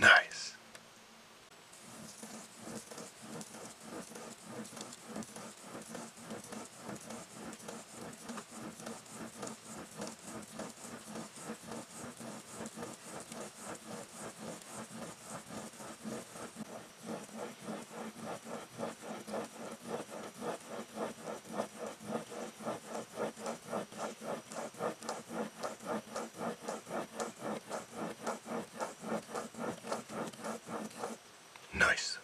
Nice. Nice.